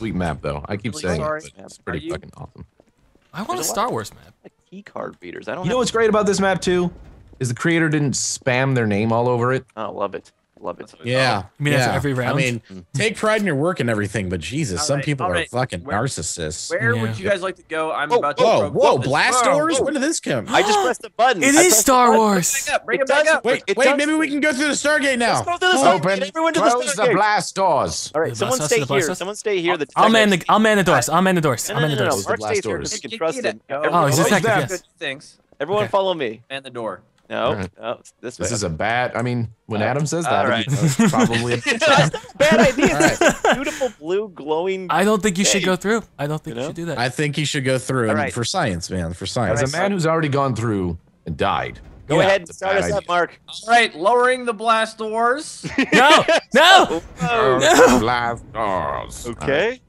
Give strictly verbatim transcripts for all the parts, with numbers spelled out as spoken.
sweet map, though. I keep really saying sorry. It, but it's pretty you... fucking awesome. I want There's a Star lot, Wars map. Like key card readers. I don't. You know what's great about this map too, is the creator didn't spam their name all over it. I oh, love it. Love it. Yeah. I mean, yeah. every round. I mean, take pride in your work and everything, but Jesus, all some right, people are right. fucking where, narcissists. Where yeah. would you guys like to go? I'm whoa, about to. Whoa, whoa, blast doors? Whoa. Where did this come? I just pressed the button. It I is Star Wars. Bring it, up. Bring it, it back does, up. Wait, it wait, does. Maybe we can go through the Stargate now. Let's go through the Stargate. Open. Everyone to close the, the blast doors. All right, someone stay here. Someone stay here. I'll man the. I'll man the doors. I'll man the doors. I'll man the doors. Mark stays here because you can trust him. Oh, is this active? Yes. Everyone, follow me. Man the door. No, right. no, this, this is a bad. I mean, when uh, Adam says that, right. that's probably a bad idea. Right. Beautiful blue glowing. I don't think you day. should go through. I don't think you, you know? should do that. I think you should go through right. and for science, man. For science, as a man who's already gone through and died. Go yeah, ahead and start us idea. up, Mark. All right, lowering the blast doors. no, no, no, no. Blast doors. Okay. Right.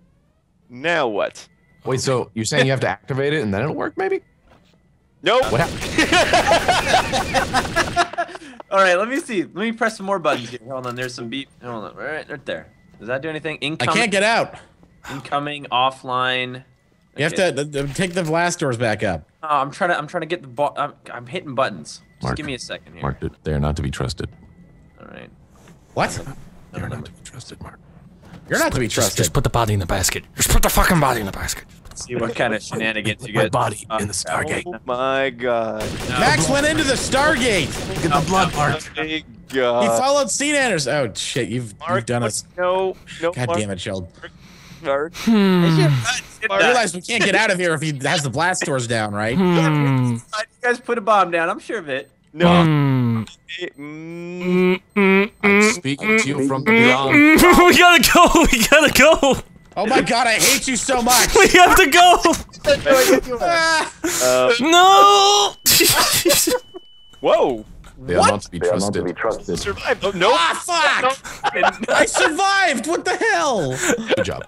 Now what? Wait, so you're saying you have to activate it and then it'll work, maybe? Nope. What happened? All right, let me see. Let me press some more buttons here. Hold on, there's some beep. Hold on, all right, right there. Does that do anything? Incoming. I can't get out. Incoming, offline. You okay. have to uh, take the blast doors back up. Oh, I'm trying to. I'm trying to get the. Bo I'm, I'm hitting buttons. Just Mark, give me a second here. Mark, they are not to be trusted. All right. What? They are not to be trusted, Mark. You're not to be trusted. Just, just put the body in the basket. Just put the fucking body in the basket. See what kind of shenanigans you get. My body uh, in the Stargate. Oh my god. No. Max went into the Stargate. Look at the blood part. Oh my god. He followed Seananners. Oh shit, you've, Mark, you've done us. No, no. God Mark. damn it, Child. Mark. Hmm. I realize we can't get out of here if he has the blast doors down, right? Hmm. You guys put a bomb down, I'm sure of it. No. Mm. Mm. Mm. I'm speaking to you from beyond. We gotta go, we gotta go. Oh my god, I hate you so much! We have to go! uh, no! Whoa! They what? are not to be they trusted. They are not to be trusted. Survived. Oh, no! Ah, fuck! I survived! What the hell? Good job.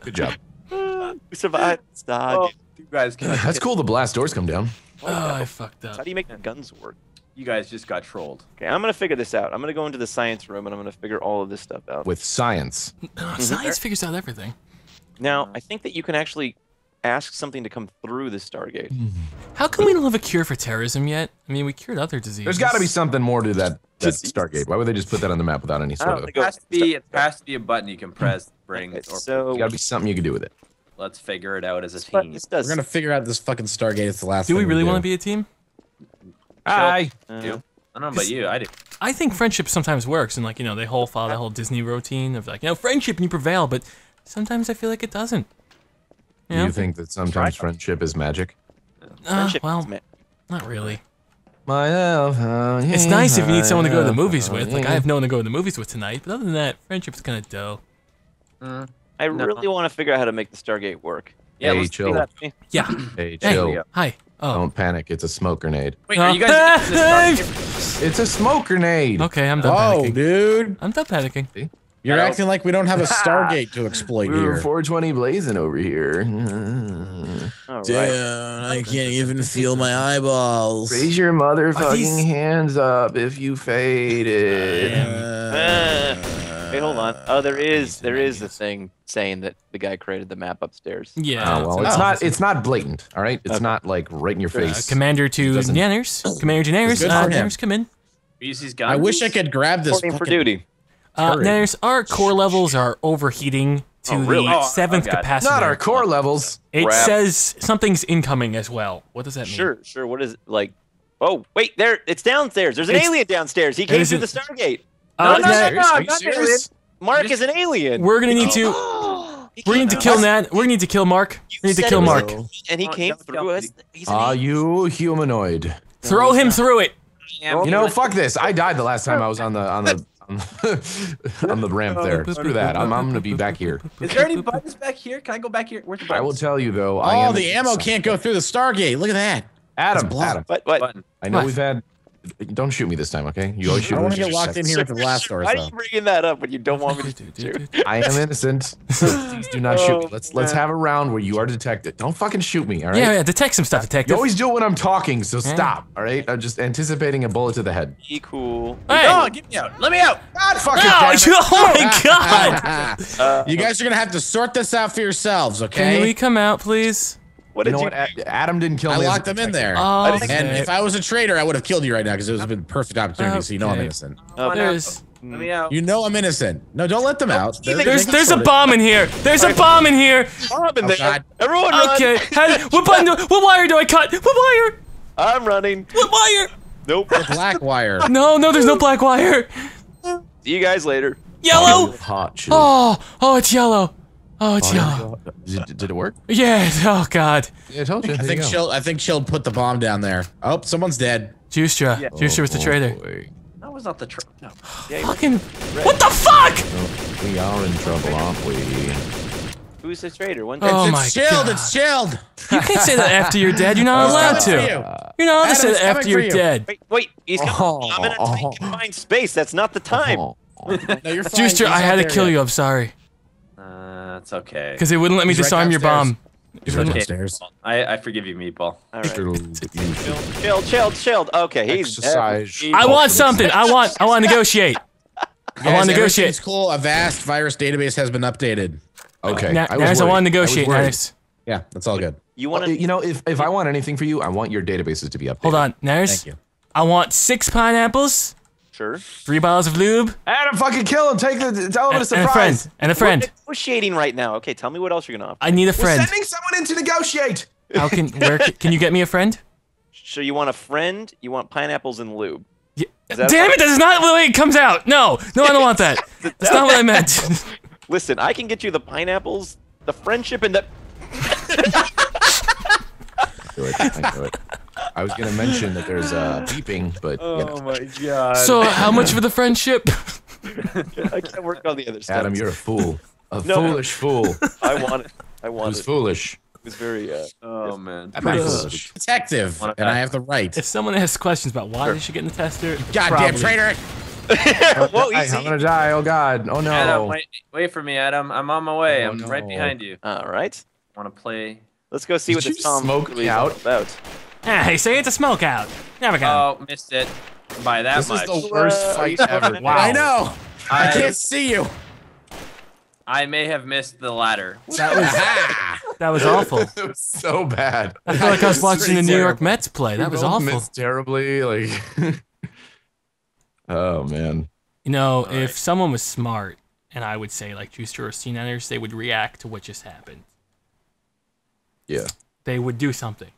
Good job. Uh, we survived. Oh, you guys can That's cool the blast doors come down. Oh, oh, I fucked up. How do you make the guns work? You guys just got trolled. Okay, I'm gonna figure this out. I'm gonna go into the science room and I'm gonna figure all of this stuff out. With science. Science figures out everything. Now, I think that you can actually ask something to come through the Stargate. How come we don't have a cure for terrorism yet? I mean, we cured other diseases. There's gotta be something more to that, that Stargate. Why would they just put that on the map without any sort of... It has to be, it has to be a button you can press, bring, okay, or... So there's gotta be something you can do with it. Let's figure it out as a team. We're gonna figure out this fucking Stargate. It's the last thing we do. Do we really wanna be a team? I uh, do. I don't know about you. I do. I think friendship sometimes works, and like you know, they whole follow the whole Disney routine of like, you know, friendship and you prevail. But sometimes I feel like it doesn't. You do know? you think that sometimes friendship is magic? Uh, well, is ma not really. My love, uh, yeah, it's nice if you need someone to go to the movies uh, with. Like yeah. I have no one to go to the movies with tonight. But other than that, friendship's kind of dull. Mm, I no. really want to figure out how to make the Stargate work. Yeah, hey, let's chill. Do that. Yeah. Hey, chill. Hey, hi. Oh. Don't panic, it's a smoke grenade. Wait, are you guys getting this? It's a smoke grenade! Okay, I'm done oh, panicking. Oh, dude! I'm done panicking. You're acting like we don't have a Stargate to exploit We're here. We're four twenty blazing over here. All dude, right. I can't even feel my eyeballs. Raise your motherfucking hands up if you faded. Uh, Wait, hold on. Oh, there is, there is a thing saying that the guy created the map upstairs. Yeah. Uh, well, it's oh. not it's not blatant, all right? It's okay. not like right in your face. Uh, Commander to Seananners. Commander Seananners. Uh, Seananners, come in. I wish I could grab this. For duty. Uh, Seananners, our core levels are overheating to oh, really? the seventh oh, oh, capacity. Not our core levels. It Crap. says something's incoming as well. What does that mean? Sure, sure. What is it like? Oh, wait, there. It's downstairs. There's an it's, alien downstairs. He came through the Stargate. Uh, no, no, no, no, no, not an alien. Mark is an alien. We're gonna need to. We're gonna need to kill Nat. We're gonna need to kill Mark. We need to kill Mark. And he came through us. Are you humanoid? Throw him through it. You know, fuck this. I died the last time I was on the on the. on the ramp there. Screw that. I'm, I'm gonna be back here. Is there any buttons back here? Can I go back here? Where's the buttons? I will tell you though. Oh, I am the ammo can't go through the Stargate. Look at that. Adam. Adam. But what? I know what? we've had Don't shoot me this time, okay? You always shoot me. I want to get locked in here at the last door. Why are you bringing that up when you don't want me to shoot? I am innocent. Please do not shoot me. Let's let's have a round where you are detected. Don't fucking shoot me, all right? Yeah, yeah. Detect some stuff, detective. You always do it when I'm talking, so stop, all right? I'm just anticipating a bullet to the head. Be cool. Hey, no, get me out. Let me out. God fucking damn it. Oh my god. You guys are gonna have to sort this out for yourselves, okay? Can we come out, please? What you did know you what? Adam didn't kill me. I locked them in there. Oh, okay. And if I was a traitor, I would have killed you right now because it would have been a perfect opportunity. Okay. So you know I'm innocent. Oh, there's, let me out. You know I'm innocent. No, don't let them out. There's there's, there's a bomb in here. There's a bomb in here. Bomb in there. God. Everyone run. Okay. How, what button? Do, what wire do I cut? What wire? I'm running. What wire? Nope. The black wire. No, no, there's no black wire. See you guys later. Yellow. Hot. Oh, oh, it's yellow. Oh, it's oh, yellow. Yeah. Did, did it work? Yeah. Oh God. Yeah, I told you. I think you she'll. I think she'll put the bomb down there. Oh, someone's dead. Juicetra. Yeah. Juicetra oh, was the traitor. Boy. That was not the traitor. No. Yeah, fucking. What the fuck? Oh, we are in trouble, aren't we? Who's the traitor? One day. Oh it's, my it's chilled, God. It's chilled. You can't say that after you're dead. You're not allowed to. Uh, you're not allowed to say that after you're you. dead. Wait, wait. He's coming. Oh, I'm in a tight confined space. That's not the time. Oh, oh. No, you're fine. Juicetra, I had to kill you. I'm sorry. That's okay. Because it wouldn't let me He's disarm right your bomb. He's right downstairs. I, I forgive you, Meatball. All right. Chilled, chilled, chilled. Okay, he's. Exercise. I want something. I want. I want to negotiate. Guys, I want to negotiate. It's cool. A vast virus database has been updated. Okay. Now, I, I want to negotiate. Nice. Yeah, that's all good. You want to? You know, if if I want anything for you, I want your databases to be updated. Hold on, Nars. Thank you. I want six pineapples. Sure. Three bottles of lube. Adam, fucking kill him. Take the. Tell him and, a surprise. And a friend. And a friend. We're negotiating right now. Okay, tell me what else you're gonna offer. I need a friend. We're sending someone in to negotiate. How can? Where can you get me a friend? So you want a friend? You want pineapples and lube? Yeah. Damn it! That is not the way it comes out. No, no, I don't want that. That's not what I meant. Listen, I can get you the pineapples, the friendship, and the. Do it. I do it. I was gonna mention that there's uh, beeping, but oh you know. My god! So how much for the friendship? I can't work on the other stuff. Adam, you're a fool, a no, foolish no. fool. I want it. I want it. It was foolish. It was very. Uh, oh man. I'm detective, and I have the right. If someone asks questions about why sure. they should get in the tester, goddamn traitor! Whoa, easy. I'm gonna die! Oh god! Oh no! Adam, wait, wait for me, Adam. I'm on my way. Oh, I'm no. right behind you. All right. I want to play? Let's go see Did what this Tom smoke me out about. Hey, so you had to smoke out. Never go. Oh, missed it by that this much. This is the worst fight ever. Wow. I know. I, I can't see you. I may have missed the ladder. That was that was awful. It was so bad. I felt like I was watching the New terrible. York Mets play. That we was awful. Missed terribly, like. Oh man. You know, All if right. someone was smart, and I would say like Juicetra or Seananners, they would react to what just happened. Yeah. They would do something.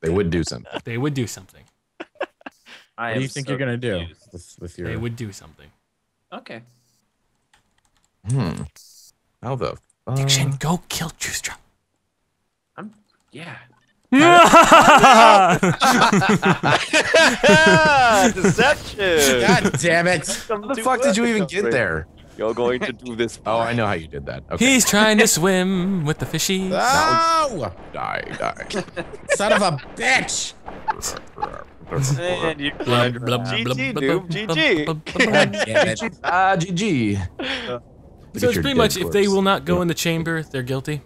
They would do something. They would do something. I what do you think so you're going to do with, with your... They would do something. Okay. Hmm. How the... Uh... Diction, go kill Juicetra. I'm... Yeah. Deception! God damn it. How the fuck did you even get there? You're going to do this. Oh, I know how you did that. Okay. He's trying to swim with the fishies. Oh! Die, die. Son of a bitch! And you climbed right. G G, dude. G G. Ah, G G. So it's pretty much if they will not go in the chamber, they're guilty?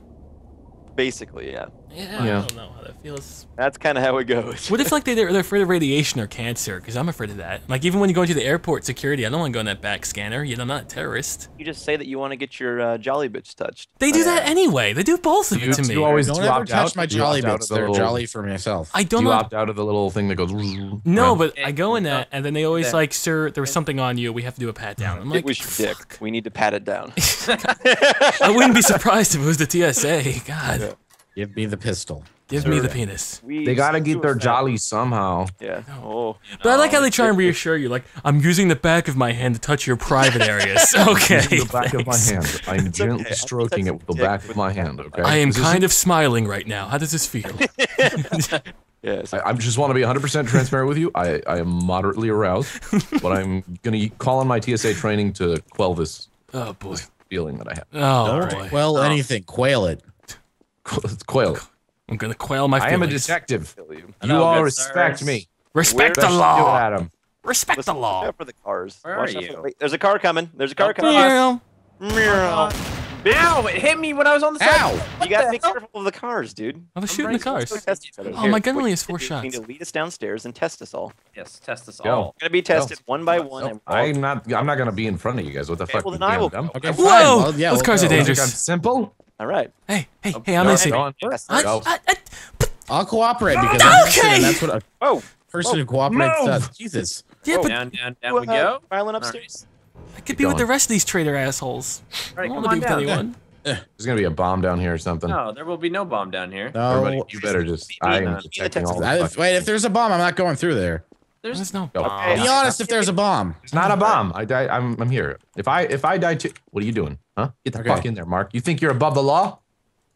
Basically, yeah. Yeah, yeah. I don't know how that feels. That's kind of how it goes. What if like they, they're afraid of radiation or cancer? Because I'm afraid of that. Like even when you go into the airport security, I don't want to go in that back scanner. You know, I'm not a terrorist. You just say that you want to get your uh, jolly bits touched. They do uh, that anyway. They do both of you, it to you me. You always don't ever touch out? my jolly bits. The they're little... jolly for myself. I don't. Do you opt out of the little thing that goes. No, but I go in that, and then they always like, sir, there was something on you. We have to do a pat down. I'm like, it was your dick. We need to pat it down. I wouldn't be surprised if it was the T S A. God. Yeah. Give me the pistol. Give Sir. me the penis. We they gotta get their jolly somehow. Yeah. Oh. You know, but I like how they try and reassure you. Like, I'm using the back of my hand to touch your private areas. Okay. I'm using the back of my hand. I'm gently okay. stroking it with the back of my hand. Okay. I am is kind of smiling right now. How does this feel? Yes. I, I just want to be one hundred percent transparent with you. I I am moderately aroused, but I'm gonna call on my T S A training to quell this. Oh boy. This feeling that I have. Oh right. boy. Quell oh. anything. Quail it. Quail. I'm gonna quail my feelings. I am a detective. You all respect me. Respect Where the law. Adam. Respect Listen, the law. For the cars. Where Watch are you? The... Wait, there's a car coming. There's a car oh, coming. Meow. Meow. Ow, it hit me when I was on the side. You gotta be careful of the cars, dude. I was I'm shooting the cars. Oh, my gun only has four shots. You need to lead us downstairs and test us all. Yes, test us all. Go. We're gonna be tested go. one by one. Nope. I'm not I'm not gonna be in front of you guys. What the okay, fuck? Well, then I will go. Okay, Whoa! Well, yeah, Those we'll cars go. are dangerous. I'm simple? Alright. Hey, hey, oh, hey, I'm listening. No, no, I'll cooperate because I'm okay. that's what a oh, person who cooperates does. Jesus. Yeah, but down, down, down we go. Filing upstairs. I could Keep be going. with the rest of these traitor assholes. Right, I don't want to be with anyone. There's gonna be a bomb down here or something. No, there will be no bomb down here. No, Everybody, you better just. I am detecting all the fucking Wait, if there's a bomb, I'm not going through there. There's, there's no bomb. Okay, be honest, if there's a bomb. It's not a bomb. I die. I'm. I'm here. If I. If I die too. What are you doing? Huh? Get the okay. fuck in there, Mark. You think you're above the law?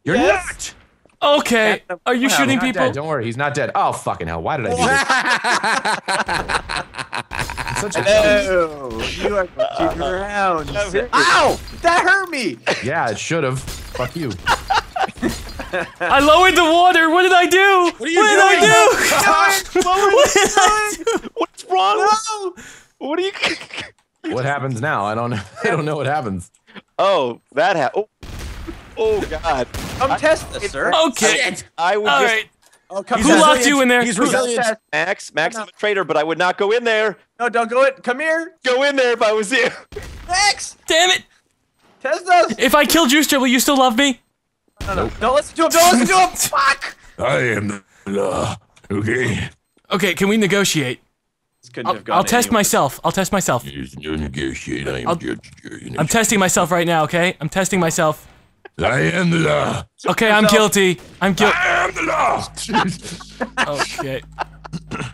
You're yes. not. Okay. Are you wow, shooting people? Dead. Don't worry, he's not dead. Oh fucking hell! Why did I do this? Such a Hello! You are keeping around. Ow! That hurt me! Yeah, it should have. Fuck you. I lowered the water! What did I do? What, are you what doing? did I do? what what do? What's wrong? No. What are you What happens now? I don't know. I don't know what happens. Oh, that happened. Oh. oh god. Come I, test this, sir. Okay. Shit. I would All just right. Oh, come Who locked you in there? He's resilient. Max, Max is a traitor, but I would not go in there. No, don't go in. Come here. Go in there if I was you. Max! Damn it! Test us! If I kill Juicetra, will you still love me? No, no, no. Don't listen to him. Don't listen to him. Fuck! I am the law. Okay. Okay, can we negotiate? Couldn't I'll, have gone I'll test anywhere. myself. I'll test myself. No negotiate. I am judge. I'm testing myself right now, okay? I'm testing myself. I am the law. Okay, I'm guilty. I'm guilty. I am the law. Okay.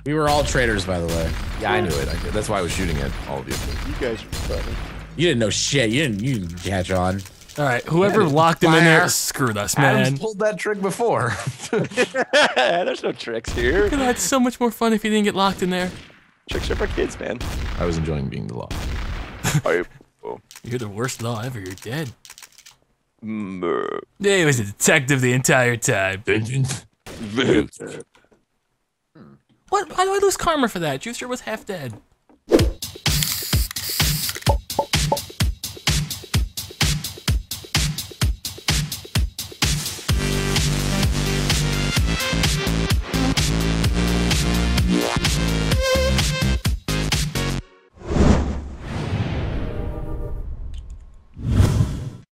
We were all traitors, by the way. Yeah, I knew it. I knew it. That's why I was shooting at all of you. You guys were funny. You didn't know shit. You didn't. You didn't catch on. All right. Whoever locked him in there screwed us, man. Adam's pulled that trick before. There's no tricks here. Could have had so much more fun if he didn't get locked in there. Tricks are for kids, man. I was enjoying being the law. I, oh. You're the worst law ever. You're dead. He was a detective the entire time. What? Why do I lose karma for that? Juicetra was half dead.